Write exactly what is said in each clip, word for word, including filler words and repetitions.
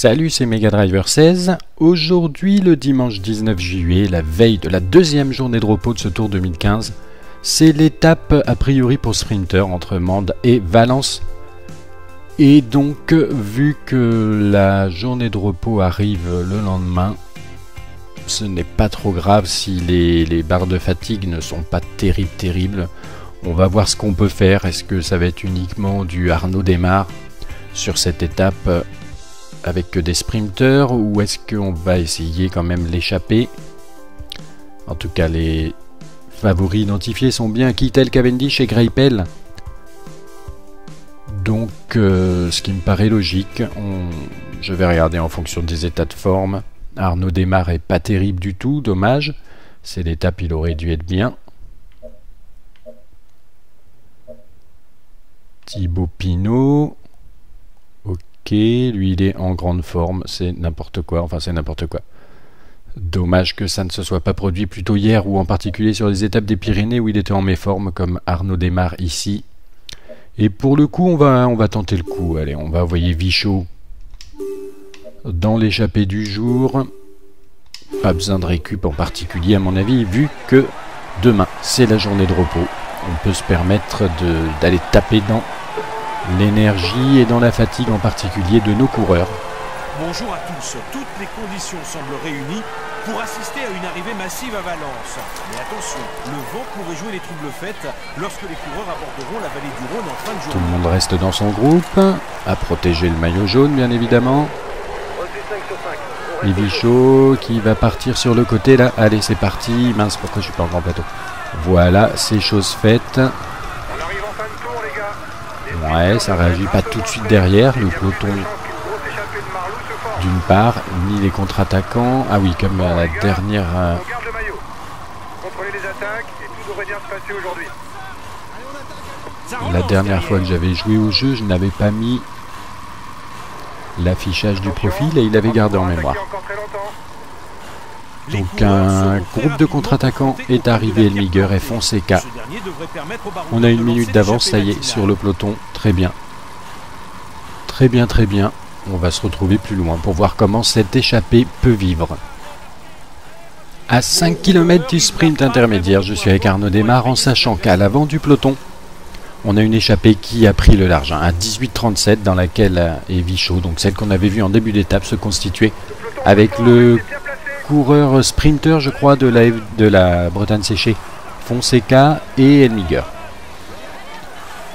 Salut, c'est Mega Driver seize. Aujourd'hui, le dimanche dix-neuf juillet, la veille de la deuxième journée de repos de ce Tour deux mille quinze, c'est l'étape a priori pour sprinter entre Mende et Valence. Et donc, vu que la journée de repos arrive le lendemain, ce n'est pas trop grave si les, les barres de fatigue ne sont pas terribles, terribles. On va voir ce qu'on peut faire. Est-ce que ça va être uniquement du Arnaud Démare sur cette étape avec que des sprinteurs, ou est-ce qu'on va essayer quand même l'échapper? En tout cas, les favoris identifiés sont bien Kittel, Cavendish et Greipel. Donc, euh, ce qui me paraît logique, on... je vais regarder en fonction des états de forme. Arnaud Démare est pas terrible du tout, dommage. C'est l'étape, il aurait dû être bien. Thibaut Pinot. Lui, il est en grande forme, c'est n'importe quoi, enfin c'est n'importe quoi. Dommage que ça ne se soit pas produit plus tôt hier, ou en particulier sur les étapes des Pyrénées où il était en méforme, comme Arnaud Démare ici. Et pour le coup, on va, on va tenter le coup. Allez, on va envoyer Vichot dans l'échappée du jour. Pas besoin de récup en particulier à mon avis, vu que demain c'est la journée de repos. On peut se permettre d'aller taper dans l'énergie et dans la fatigue en particulier de nos coureurs. Bonjour à tous, toutes les conditions semblent réunies pour assister à une arrivée massive à Valence. Mais attention, le vent pourrait jouer les troubles fêtes lorsque les coureurs aborderont la vallée du Rhône en fin de journée. Tout le monde reste dans son groupe, à protéger le maillot jaune bien évidemment. Et Vichot qui va partir sur le côté là. Allez, c'est parti, mince, pourquoi je suis pas en grand plateau. Voilà, c'est chose faite. Ouais, ça réagit pas tout de suite derrière, le peloton d'une part, ni les contre-attaquants. Ah oui, comme à la dernière... Euh... La dernière fois que j'avais joué au jeu, je n'avais pas mis l'affichage du profil et il avait gardé en mémoire. Donc un groupe de contre-attaquants est arrivé, Elmiger et Fonseca. On a une minute d'avance, ça y est, sur le peloton. Très bien. Très bien, très bien. On va se retrouver plus loin pour voir comment cette échappée peut vivre. À cinq kilomètres du sprint intermédiaire, je suis avec Arnaud Démare en sachant qu'à l'avant du peloton, on a une échappée qui a pris le large. Hein, à dix-huit trente-sept dans laquelle est Vichot, donc celle qu'on avait vue en début d'étape, se constituer avec le... coureur sprinter, je crois, de la, de la Bretagne séchée, Fonseca et Elmiger.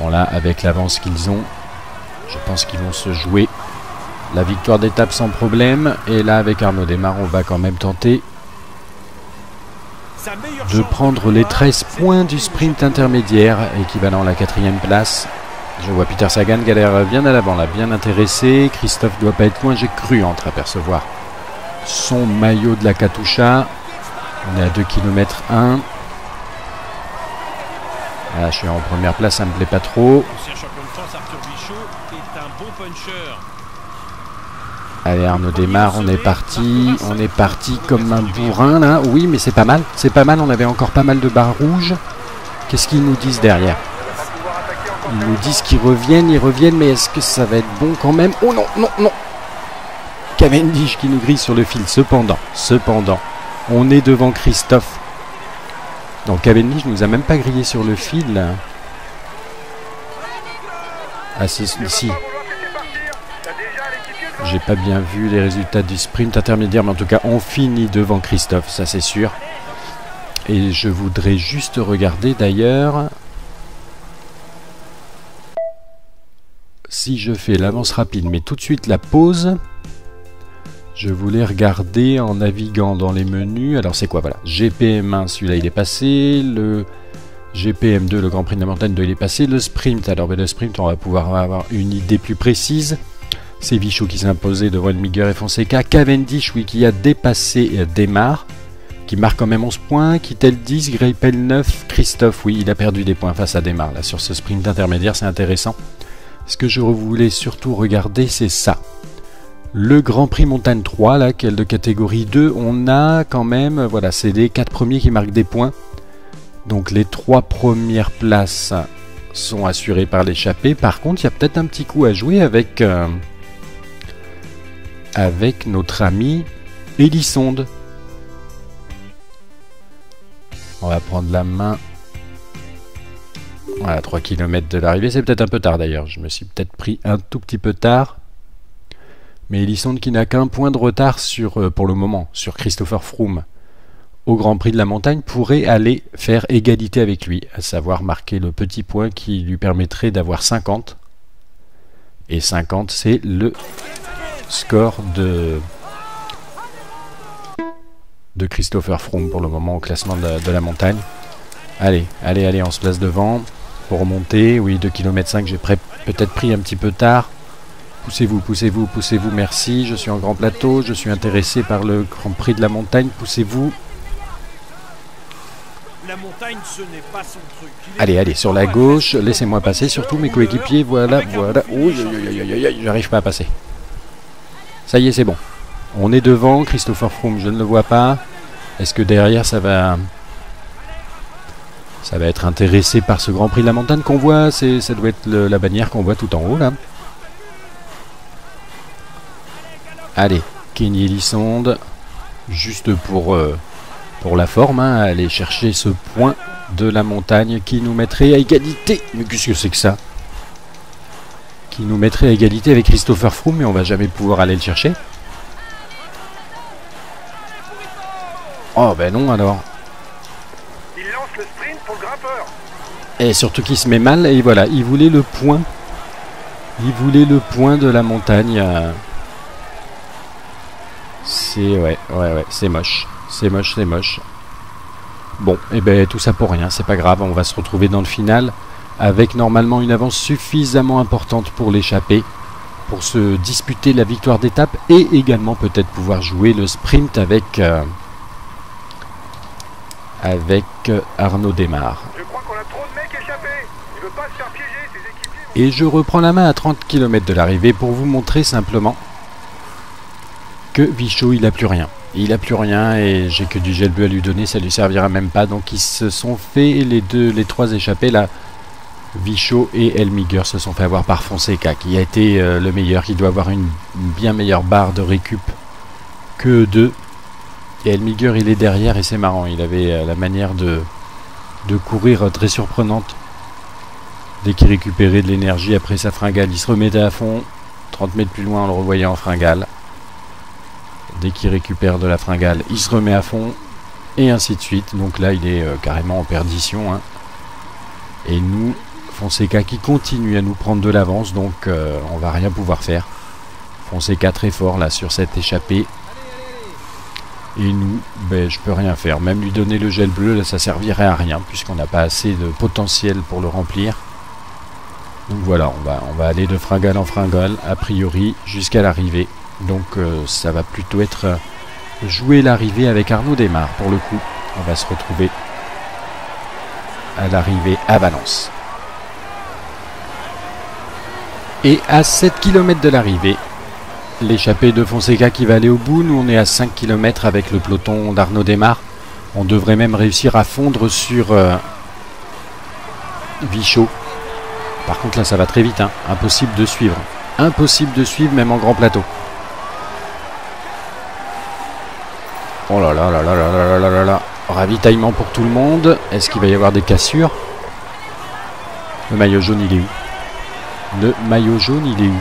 Bon là, avec l'avance qu'ils ont, je pense qu'ils vont se jouer la victoire d'étape sans problème. Et là, avec Arnaud Démare, on va quand même tenter de prendre les treize points du sprint intermédiaire, équivalent à la quatrième place. Je vois Peter Sagan galère bien à l'avant, là, bien intéressé. Christophe doit pas être loin, j'ai cru entreapercevoir son maillot de la Katusha. On est à deux kilomètres un. Voilà, je suis en première place, ça me plaît pas trop. Ancien champion de France, Arthur Vichot est un bon puncher. Allez, Arnaud Démare, on est parti, on est parti comme un bourrin là. Oui, mais c'est pas mal, c'est pas mal, on avait encore pas mal de barres rouges. Qu'est-ce qu'ils nous disent derrière? Ils nous disent qu'ils reviennent, ils reviennent, mais est-ce que ça va être bon quand même? Oh non, non, non. Cavendish qui nous grille sur le fil. Cependant, cependant, on est devant Christophe. Donc Cavendish nous a même pas grillé sur le fil. Ah si, si. J'ai pas bien vu les résultats du sprint intermédiaire, mais en tout cas, on finit devant Christophe, ça c'est sûr. Et je voudrais juste regarder d'ailleurs... Si je fais l'avance rapide, mais tout de suite la pause... Je voulais regarder en naviguant dans les menus. Alors c'est quoi? Voilà. G P M un, celui-là il est passé. Le G P M deux, le Grand Prix de la Montagne, il est passé. Le sprint, alors ben, le sprint, on va pouvoir avoir une idée plus précise. C'est Vichot qui s'est imposé devant Migueur et Fonseca. Cavendish, oui, qui a dépassé Démare, qui marque quand même onze points. Kittel dix, Greipel neuf, Christophe, oui, il a perdu des points face à Démare. Là, sur ce sprint intermédiaire, c'est intéressant. Ce que je voulais surtout regarder, c'est ça. Le Grand Prix Montagne trois, là, qui est de catégorie deux, on a quand même, voilà, c'est les quatre premiers qui marquent des points. Donc les trois premières places sont assurées par l'échappée. Par contre, il y a peut-être un petit coup à jouer avec, euh, avec notre ami Elissonde. On va prendre la main. Voilà, trois kilomètres de l'arrivée. C'est peut-être un peu tard d'ailleurs. Je me suis peut-être pris un tout petit peu tard. Mais Elissonde qui n'a qu'un point de retard sur, euh, pour le moment sur Christopher Froome au Grand Prix de la Montagne pourrait aller faire égalité avec lui, à savoir marquer le petit point qui lui permettrait d'avoir cinquante. Et cinquante, c'est le score de, de Christopher Froome pour le moment au classement de la, de la montagne. Allez, allez, allez, on se place devant pour remonter. Oui, deux virgule cinq kilomètres, j'ai peut-être pris un petit peu tard. Poussez-vous, poussez-vous, poussez-vous, merci. Je suis en grand plateau, je suis intéressé par le Grand Prix de la Montagne, poussez-vous. La montagne, ce n'est pas son truc. Allez, allez, sur la gauche, laissez-moi passer, surtout mes coéquipiers, voilà, voilà. Oh, j'arrive pas à passer. Ça y est, c'est bon. On est devant, Christopher Froome, je ne le vois pas. Est-ce que derrière, ça va... ça va être intéressé par ce Grand Prix de la Montagne qu'on voit, c'est, ça doit être le, la bannière qu'on voit tout en haut, là. Allez, Kenny Elissonde, juste pour, euh, pour la forme, hein, aller chercher ce point de la montagne qui nous mettrait à égalité. Mais qu'est-ce que c'est que ça? Qui nous mettrait à égalité avec Christopher Froome, mais on va jamais pouvoir aller le chercher. Oh ben non alors. Il lance le sprint pour le grimpeur. Et surtout qu'il se met mal, et voilà, il voulait le point. Il voulait le point de la montagne. Euh... C'est ouais, ouais, ouais, c'est moche, c'est moche, c'est moche. Bon, et eh ben tout ça pour rien, c'est pas grave, on va se retrouver dans le final avec normalement une avance suffisamment importante pour l'échapper, pour se disputer la victoire d'étape et également peut-être pouvoir jouer le sprint avec euh, avec euh, Arnaud Démare. Je crois qu'on a trop de mecs échappés. Il veut pas se faire piéger, ses équipiers. Et je reprends la main à trente kilomètres de l'arrivée pour vous montrer simplement. Vichot, il n'a plus rien. Il n'a plus rien et j'ai que du gel bleu à lui donner, ça lui servira même pas. Donc ils se sont fait les deux, les trois échappés là. Vichot et Elmiger se sont fait avoir par Fonseca, qui a été euh, le meilleur, qui doit avoir une, une bien meilleure barre de récup que deux. Et Elmiger, il est derrière et c'est marrant. Il avait euh, la manière de, de courir euh, très surprenante. Dès qu'il récupérait de l'énergie après sa fringale, il se remettait à fond. trente mètres plus loin, on le revoyait en fringale. Dès qu'il récupère de la fringale, il se remet à fond, et ainsi de suite. Donc là, il est euh, carrément en perdition. Hein. Et nous, Fonseca qui continue à nous prendre de l'avance, donc euh, on va rien pouvoir faire. Fonseca très fort là sur cette échappée. Et nous, ben, je peux rien faire. Même lui donner le gel bleu, là, ça servirait à rien, puisqu'on n'a pas assez de potentiel pour le remplir. Donc voilà, on va, on va aller de fringale en fringale, a priori, jusqu'à l'arrivée. Donc euh, ça va plutôt être euh, jouer l'arrivée avec Arnaud Démare. Pour le coup, on va se retrouver à l'arrivée à Valence. Et à sept kilomètres de l'arrivée, l'échappée de Fonseca qui va aller au bout. Nous, on est à cinq kilomètres avec le peloton d'Arnaud Démare. On devrait même réussir à fondre sur euh, Vichot. Par contre, là, ça va très vite. Hein. Impossible de suivre. Impossible de suivre, même en grand plateau. Oh là là là là là là là là là. Ravitaillement pour tout le monde. Est-ce qu'il va y avoir des cassures? Le maillot jaune, il est où? Le maillot jaune, il est où?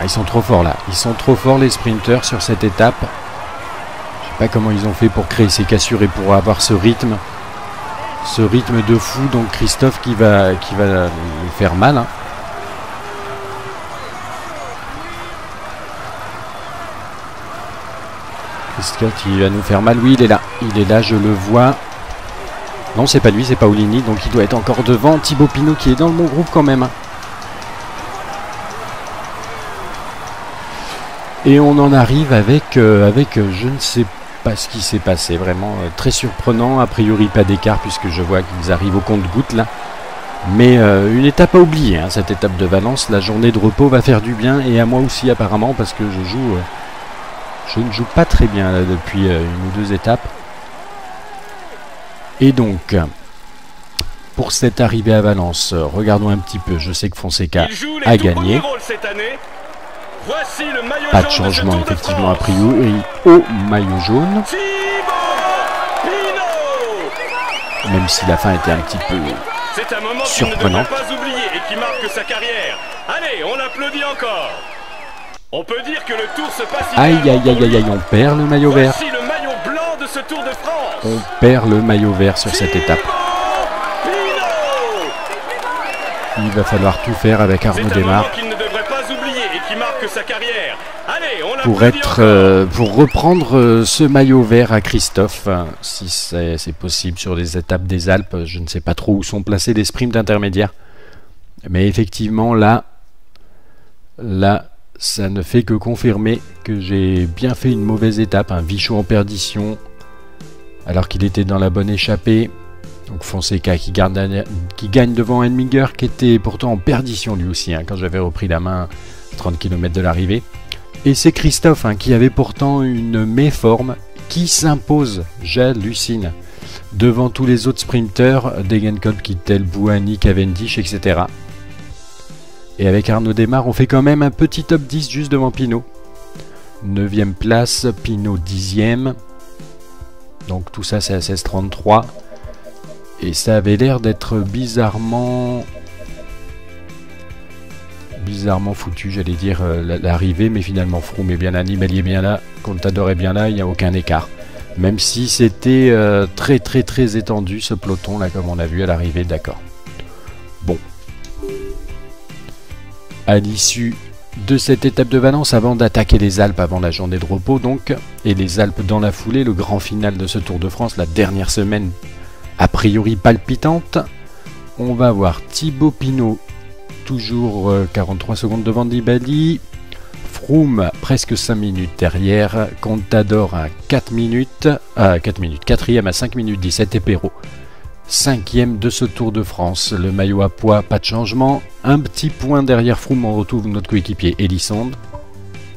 Ah, ils sont trop forts là. Ils sont trop forts les sprinters sur cette étape. Je sais pas comment ils ont fait pour créer ces cassures et pour avoir ce rythme. Ce rythme de fou. Donc Christophe qui va, qui va lui faire mal. Hein. Qui va nous faire mal. Oui, il est là. Il est là, je le vois. Non, c'est pas lui, c'est Paolini. Donc il doit être encore devant. Thibaut Pinot qui est dans le bon groupe quand même. Et on en arrive avec, euh, avec euh, je ne sais pas ce qui s'est passé. Vraiment euh, très surprenant. A priori, pas d'écart puisque je vois qu'ils arrivent au compte-gouttes là. Mais euh, une étape à oublier. Hein, cette étape de Valence. La journée de repos va faire du bien. Et à moi aussi apparemment parce que je joue... Euh, Je ne joue pas très bien là, depuis euh, une ou deux étapes. Et donc, pour cette arrivée à Valence. Regardons un petit peu, je sais que Fonseca a gagné. Pas de changement effectivement a priori au maillot jaune. Même si la fin était un petit peu surprenante. Aïe aïe aïe aïe aïe, on perd le maillot vert. On perd le maillot vert sur cette étape. Il va falloir tout faire avec Arnaud Démare pour être, euh, pour reprendre euh, ce maillot vert à Christophe, hein, si c'est possible sur les étapes des Alpes. Je ne sais pas trop où sont placés les sprints intermédiaires, mais effectivement là, là, ça ne fait que confirmer que j'ai bien fait une mauvaise étape. Un hein, Vichot en perdition, alors qu'il était dans la bonne échappée. Donc Fonseca qui, garde, qui gagne devant Elmiger, qui était pourtant en perdition lui aussi, hein, quand j'avais repris la main trente kilomètres de l'arrivée. Et c'est Christophe hein, qui avait pourtant une méforme qui s'impose, j'hallucine, devant tous les autres sprinteurs, Degenkolb, Kittel, Buhani, Cavendish, et cetera. Et avec Arnaud Démare, on fait quand même un petit top dix juste devant Pinot. neuvième place, Pinot dixième. Donc tout ça c'est à seize trente-trois. Et ça avait l'air d'être bizarrement bizarrement foutu, j'allais dire, l'arrivée, mais finalement Froome est bien là, Nibel est bien là, Contador est bien là, il n'y a aucun écart. Même si c'était euh, très très très étendu ce peloton là, comme on a vu à l'arrivée, d'accord. Bon. À l'issue de cette étape de Valence, avant d'attaquer les Alpes, avant la journée de repos donc, et les Alpes dans la foulée, le grand final de ce Tour de France, la dernière semaine a priori palpitante, on va voir Thibaut Pinot toujours quarante-trois secondes devant Nibali, Froome presque cinq minutes derrière, Contador à quatre minutes, euh, quatre minutes, quatrième à cinq minutes dix-sept et Péraud cinquième de ce Tour de France. Le maillot à pois, pas de changement, un petit point derrière Froome, on retrouve notre coéquipier Elissonde.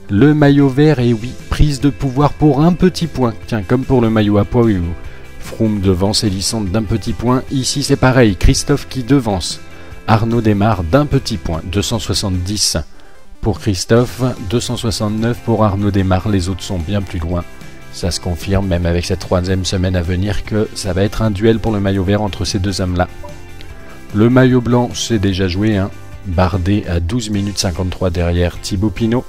Le maillot vert, et oui, prise de pouvoir pour un petit point, tiens, comme pour le maillot à pois, oui, oui. Froome devance Elissonde d'un petit point, ici c'est pareil, Christophe qui devance Arnaud Démare d'un petit point, deux cent soixante-dix pour Christophe, deux cent soixante-neuf pour Arnaud Démare, les autres sont bien plus loin. Ça se confirme même avec cette troisième semaine à venir que ça va être un duel pour le maillot vert entre ces deux hommes là. Le maillot blanc c'est déjà joué, hein. Bardé à douze minutes cinquante-trois derrière Thibaut Pinot.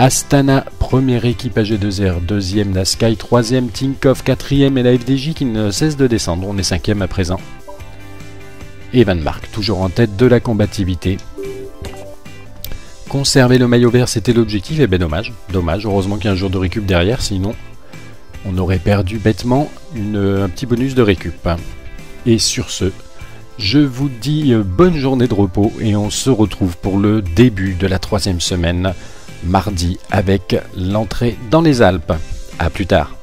Astana, première équipe A G deux R, deuxième la Sky, troisième Tinkoff, quatrième et la F D J qui ne cesse de descendre, on est cinquième à présent. Et Van Mark, toujours en tête de la combativité. Conserver le maillot vert, c'était l'objectif, et ben dommage, dommage, heureusement qu'il y a un jour de récup derrière, sinon on aurait perdu bêtement une, un petit bonus de récup. Et sur ce, je vous dis bonne journée de repos et on se retrouve pour le début de la troisième semaine, mardi, avec l'entrée dans les Alpes. A plus tard.